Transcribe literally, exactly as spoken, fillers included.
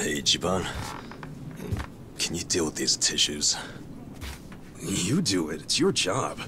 Hey, Jiban. Can you deal with these tissues? You do it. It's your job.